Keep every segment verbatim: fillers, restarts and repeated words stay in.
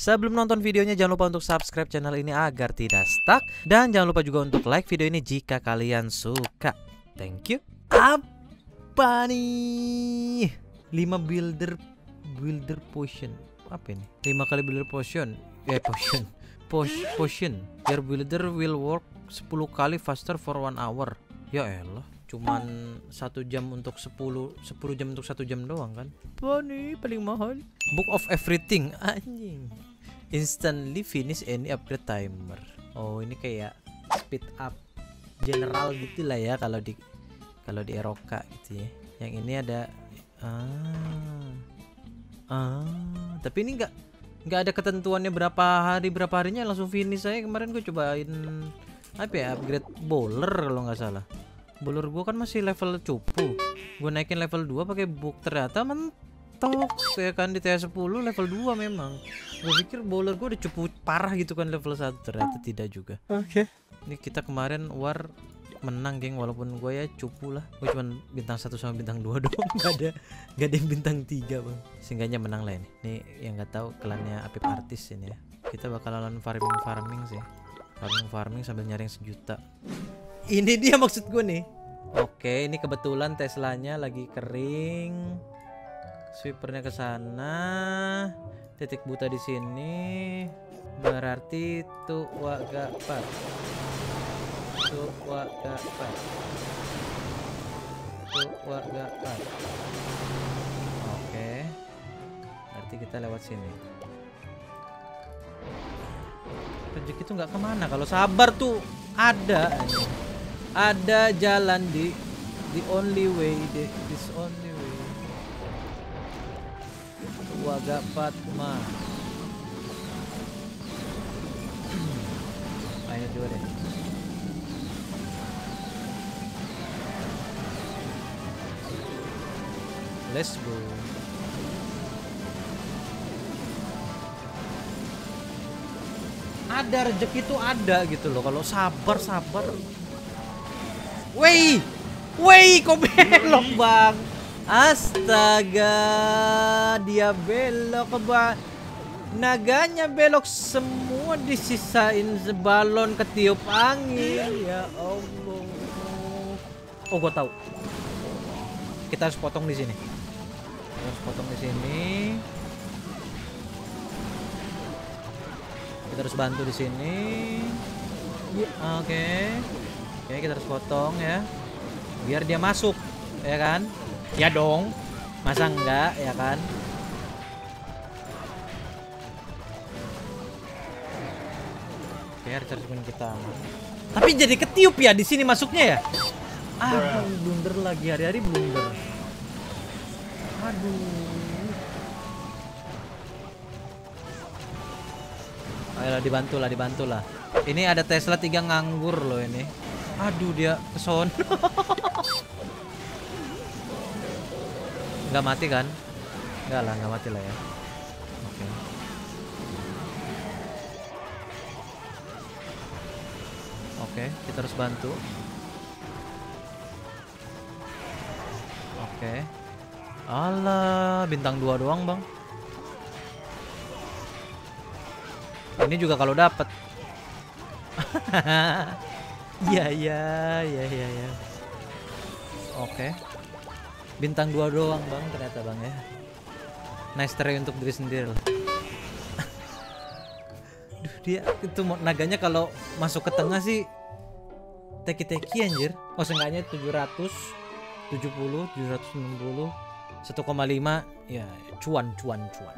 Sebelum nonton videonya, jangan lupa untuk subscribe channel ini agar tidak stuck. Dan jangan lupa juga untuk like video ini jika kalian suka. Thank you. Apa nih? lima builder builder potion. Apa ini? lima kali builder potion. Eh potion. Posh, potion. Your builder will work sepuluh kali faster for one hour. Ya elah, cuman satu jam untuk sepuluh jam untuk satu jam doang kan. Wah, nih paling mahal. Book of everything, anjing. Instantly finish any upgrade timer. Oh, ini kayak speed up general gitulah ya kalau di kalau di Eroka gitu ya. Yang ini ada ah ah tapi ini enggak enggak ada ketentuannya berapa hari berapa harinya langsung finish. Saya kemarin gue cobain apa ya, upgrade bowler kalau nggak salah. Bowler gue kan masih level cupu, gue naikin level dua pakai book, ternyata mentok ya kan. Di T S sepuluh level dua memang. Gue pikir bowler gue udah cupu parah gitu kan level satu, ternyata tidak juga. Oke okay. Ini kita kemarin war menang geng, walaupun gue ya cupu lah. Gue cuman bintang satu sama bintang dua doang, gak ada gak ada yang bintang tiga bang. Seenggaknya menang lah ini. Ini yang nggak tahu kelannya Apip Artis ini ya. Kita bakal lawan farming farming sih, farming farming sambil nyaring sejuta. Ini dia maksud gue nih. Oke, ini kebetulan Teslanya lagi kering. Sweepernya ke sana. Titik buta di sini. Berarti tuh waga par. Tuh waga par. Tuh waga par. Oke. Berarti kita lewat sini. Rezeki tuh nggak kemana kalau sabar tuh ada. Ada jalan di the only way, the this only way. Waga Fatma. Ayo dua deh. Let's go. Ada rezeki tuh ada gitu loh kalau sabar sabar. Wey, wey, kok belok bang? Astaga, dia belok ke bang. Naganya belok semua, disisain sebalon ketiup angin. Ya Allah. Oh, gue tahu. Kita harus potong di sini. Kita harus potong di sini. Kita harus bantu di sini. Oke. Okay. Oke, kita harus potong ya biar dia masuk ya kan, ya dong, masa enggak ya kan. Oke, harus harus kita aman. Tapi jadi ketiup ya di sini masuknya ya. Ah, blunder lagi, hari-hari blunder. Aduh, ayolah dibantulah dibantulah. Ini ada Tesla tiga nganggur loh ini. Aduh, dia keson. Nggak mati kan? Nggak lah, nggak mati lah ya. Oke. Oke, kita harus bantu. Oke. Alah, bintang dua doang bang. Ini juga kalau dapet. Ya ya ya ya ya. Oke. Bintang dua doang bang ternyata bang ya. Nice try untuk diri sendiri lah. Duh, dia itu naganya kalau masuk ke tengah sih teki-teki anjir. Oh, seenggaknya tujuh ratus tujuh puluh, tujuh ratus enam puluh, satu koma lima ya, cuan cuan cuan.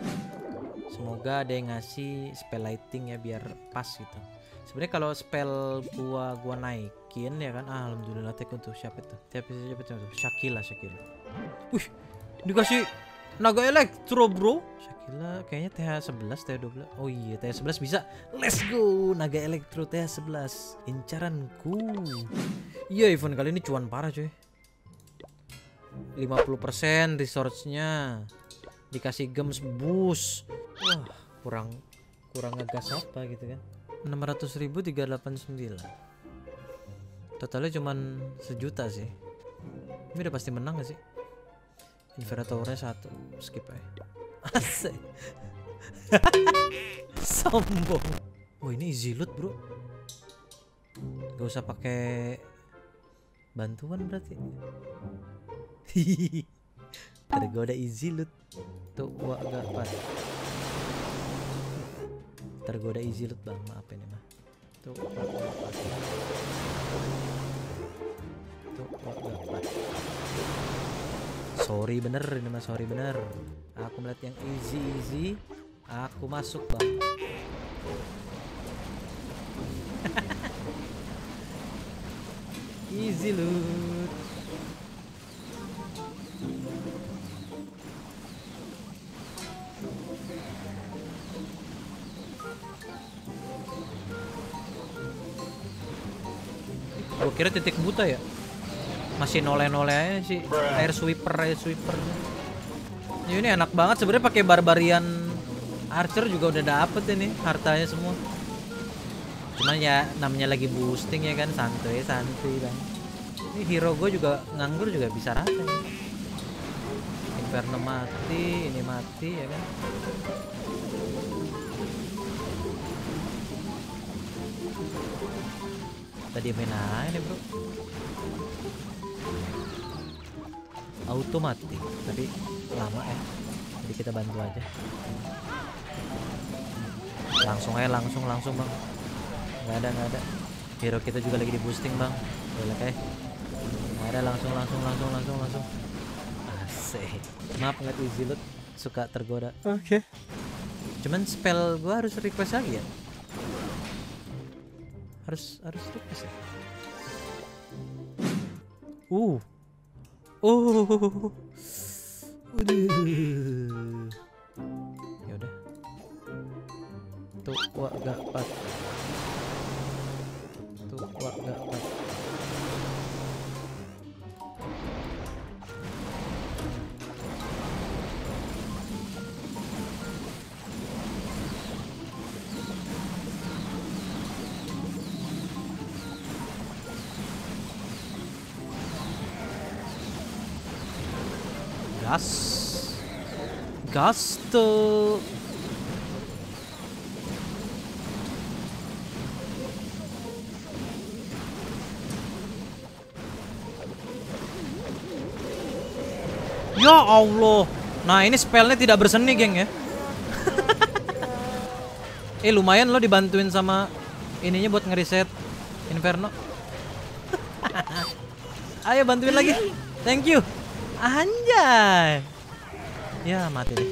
Semoga ada yang ngasih spell lighting ya biar pas gitu. Sebenarnya kalau spell gua gua naikin ya kan. Ah, alhamdulillah tek untuk siapa itu? Siapa siapa itu? Shakila, Shakila. Wih, dikasih naga elektro, bro. Shakila kayaknya T H sebelas, T H dua belas. Oh iya, T H sebelas bisa. Let's go, naga elektro T H sebelas. Incaranku. Iya, event kali ini cuan parah, coy. lima puluh persen resource-nya. Dikasih gems boost. Wah, kurang kurang ngegas apa gitu kan. enam ratus ribu tiga ratus delapan puluh sembilan. Totalnya cuman sejuta sih. Ini udah pasti menang gak sih? Invertornya satu. Skip aja. Asik. Sombong. Oh ini easy loot bro. Gak usah pakai bantuan berarti. Hihihi. Tergoda easy loot. Tuh wah gak pas. Tergoda easy loot bang. Maaf ini mah. Tuh wah gak pas. Tuh wah gak pas. Sorry bener ini mah, sorry bener. Aku melihat yang easy easy. Aku masuk bang. Easy loot. Gue kira titik buta ya. Masih noleh-noleh aja sih. Air sweeper, air sweeper. Ya, ini enak banget sebenarnya pakai barbarian archer juga udah dapet ini hartanya semua. Cuman ya namanya lagi boosting ya kan, santuy santuy bang. Ini hero gue juga nganggur juga bisa rata. Inferno mati, ini mati ya kan. Tadi main aja bro. Auto mati, tapi lama ya. Jadi kita bantu aja. Langsung aja, langsung langsung bang. Nggak ada, nggak ada. Hero kita juga lagi di boosting bang. Boleh kayak. Nggak ada, langsung langsung langsung langsung langsung. Asik. Maaf nggak easy loot, suka tergoda. Oke. Okay. Cuman spell gua harus request lagi ya. Harus harus request ya. Uh. Oh. Udah. Ya udah. Tuh gua enggak pas. Tuh gua enggak pas. Gas, gas tuh. Ya Allah. Nah ini spellnya tidak berseni geng ya. Eh lumayan lo dibantuin sama ininya buat ngeriset Inferno. Ayo bantuin lagi. Thank you. Anjay. Ya mati deh.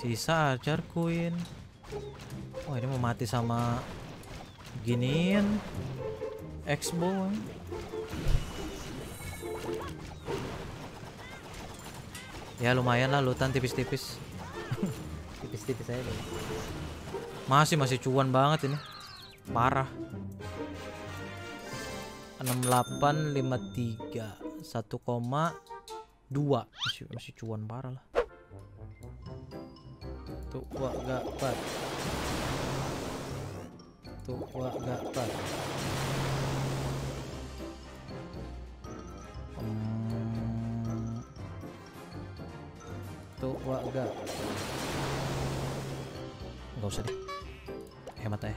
Sisa Archer Queen. Wah ini mau mati sama ginian X-Bow. Ya lumayan lah lutan tipis-tipis. Tipis-tipis aja deh. Masih masih cuan banget ini. Parah. enam delapan lima tiga satu koma dua masih masih cuan parah lah. Tuh gua gak pat. Tuh gua gak pat. Hmm. Tuh gua gak. Enggak usah deh. Hemat aja.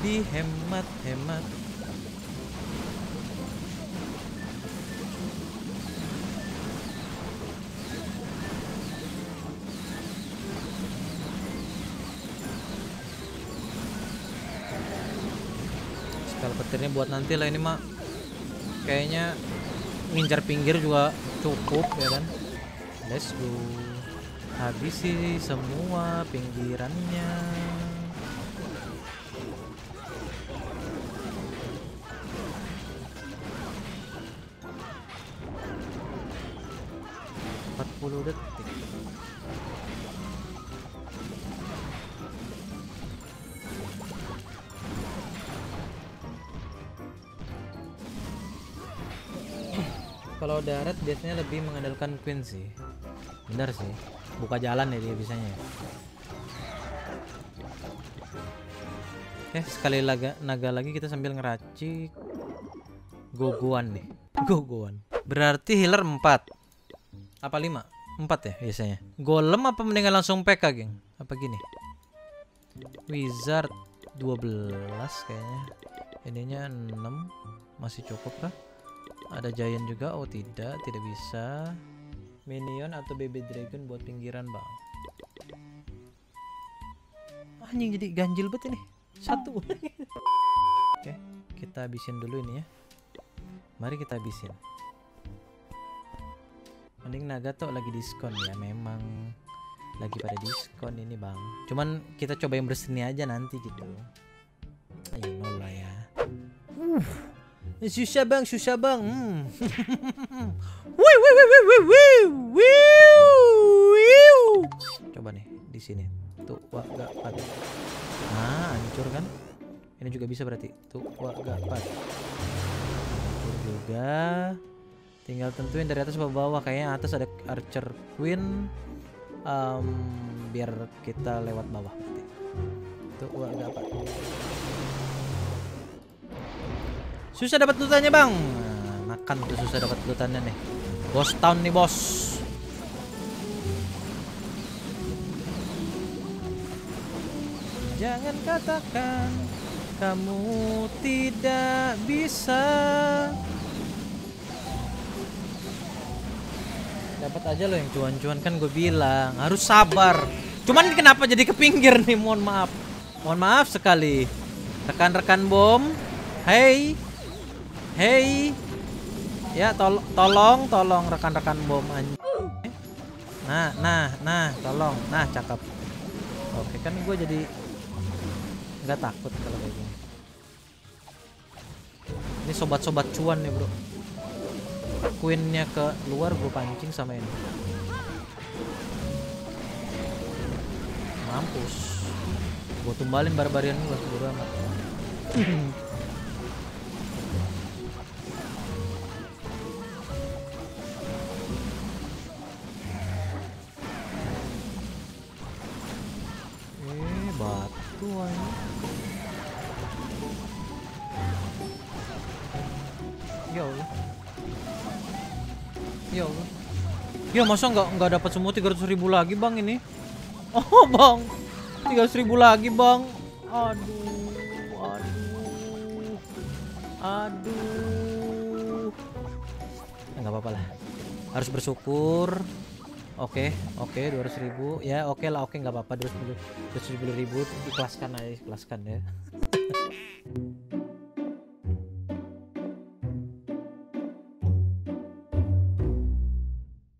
Dihemat-hemat. Spell petirnya buat nanti lah ini mah. Kayaknya ngincar pinggir juga cukup ya kan. Let's go. Habisi semua pinggirannya. empat puluh detik. Kalau darat biasanya lebih mengandalkan Queen sih. Benar sih. Buka jalan ya dia biasanya. Eh, sekali laga, naga lagi kita sambil ngeracik gogoan nih. Gogoan. Berarti healer empat. Apa lima? Empat ya biasanya. Golem apa mendingan langsung P K, geng? Apa gini? Wizard dua belas kayaknya. Ininya enam. Masih cukup kah? Ada giant juga. Oh, tidak, tidak bisa. Minion atau baby dragon buat pinggiran, Bang. Anjing, jadi ganjil banget ini. Satu. Oke, kita habisin dulu ini ya. Mari kita habisin. Mending naga tuh lagi diskon ya, memang lagi pada diskon ini, Bang. Cuman kita coba yang berseni aja nanti gitu. Ayo mulai ya. Uh. Susah, Bang, susah, Bang. Hmm. Wih, wih, wih, wih, wih, wih. Coba nih di sini. Tuh, wah, gak pat. Nah, hancur kan? Ini juga bisa berarti. Tuh, wah, gak pat. Hancur juga. Tinggal tentuin dari atas ke bawah. Kayaknya atas ada Archer Queen. Um, biar kita lewat bawah. Tuh, wah, gak pat. Susah dapat lutannya, Bang. Nah, makan tuh susah dapat lutannya nih. Boss town nih, bos. Jangan katakan kamu tidak bisa. Dapat aja loh yang cuan-cuan, kan gue bilang harus sabar. Cuman kenapa jadi ke pinggir nih? Mohon maaf, mohon maaf sekali. Rekan-rekan bom, hey, hey, ya tol tolong, tolong rekan-rekan bom anjing. Nah, nah, nah, tolong, nah, cakep. Oke, kan gue jadi nggak takut kalau kayak gini. Ini sobat-sobat cuan nih, Bro. Queennya ke luar, gue pancing sama ini. Mampus. Gue tumbalin barbarian gue seluruh amat. Eh, batu aja. Ya Allah. Ya masa nggak nggak dapat semua tiga ratus ribu lagi, Bang, ini. Oh, Bang. tiga ratus ribu lagi, Bang. Aduh, aduh. Aduh. Ya nggak apa-apa lah. Harus bersyukur. Oke, oke, dua ratus ribu. Ya, oke lah, oke nggak apa-apa, dua ratus ribu. dua ratus ribu ikhlaskan aja, ikhlaskan ya.